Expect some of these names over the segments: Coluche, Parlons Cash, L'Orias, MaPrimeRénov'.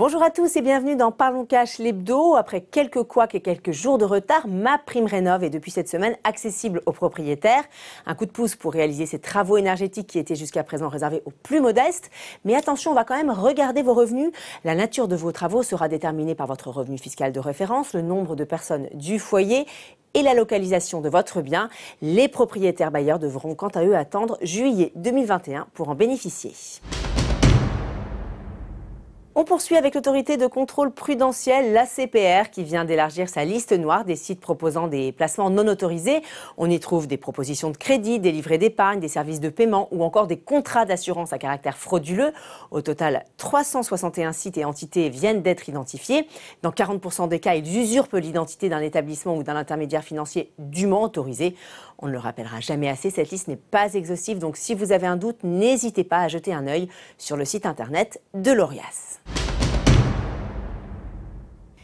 Bonjour à tous et bienvenue dans Parlons Cash, l'hebdo. Après quelques couacs et quelques jours de retard, MaPrimeRénov' est depuis cette semaine accessible aux propriétaires. Un coup de pouce pour réaliser ces travaux énergétiques qui étaient jusqu'à présent réservés aux plus modestes. Mais attention, on va quand même regarder vos revenus. La nature de vos travaux sera déterminée par votre revenu fiscal de référence, le nombre de personnes du foyer et la localisation de votre bien. Les propriétaires bailleurs devront quant à eux attendre juillet 2021 pour en bénéficier. On poursuit avec l'autorité de contrôle prudentiel, l'ACPR, qui vient d'élargir sa liste noire des sites proposant des placements non autorisés. On y trouve des propositions de crédit, des livrets d'épargne, des services de paiement ou encore des contrats d'assurance à caractère frauduleux. Au total, 361 sites et entités viennent d'être identifiés. Dans 40% des cas, ils usurpent l'identité d'un établissement ou d'un intermédiaire financier dûment autorisé. On ne le rappellera jamais assez, cette liste n'est pas exhaustive, donc si vous avez un doute, n'hésitez pas à jeter un œil sur le site internet de L'Orias.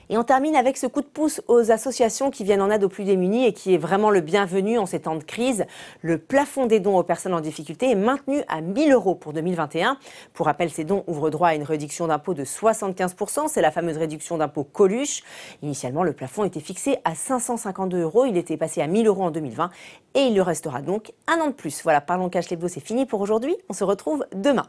Et on termine avec ce coup de pouce aux associations qui viennent en aide aux plus démunis et qui est vraiment le bienvenu en ces temps de crise. Le plafond des dons aux personnes en difficulté est maintenu à 1 000 € pour 2021. Pour rappel, ces dons ouvrent droit à une réduction d'impôt de 75%. C'est la fameuse réduction d'impôt Coluche. Initialement, le plafond était fixé à 552 €. Il était passé à 1 000 € en 2020 et il le restera donc un an de plus. Voilà, Parlons Cash l'hebdo, c'est fini pour aujourd'hui. On se retrouve demain.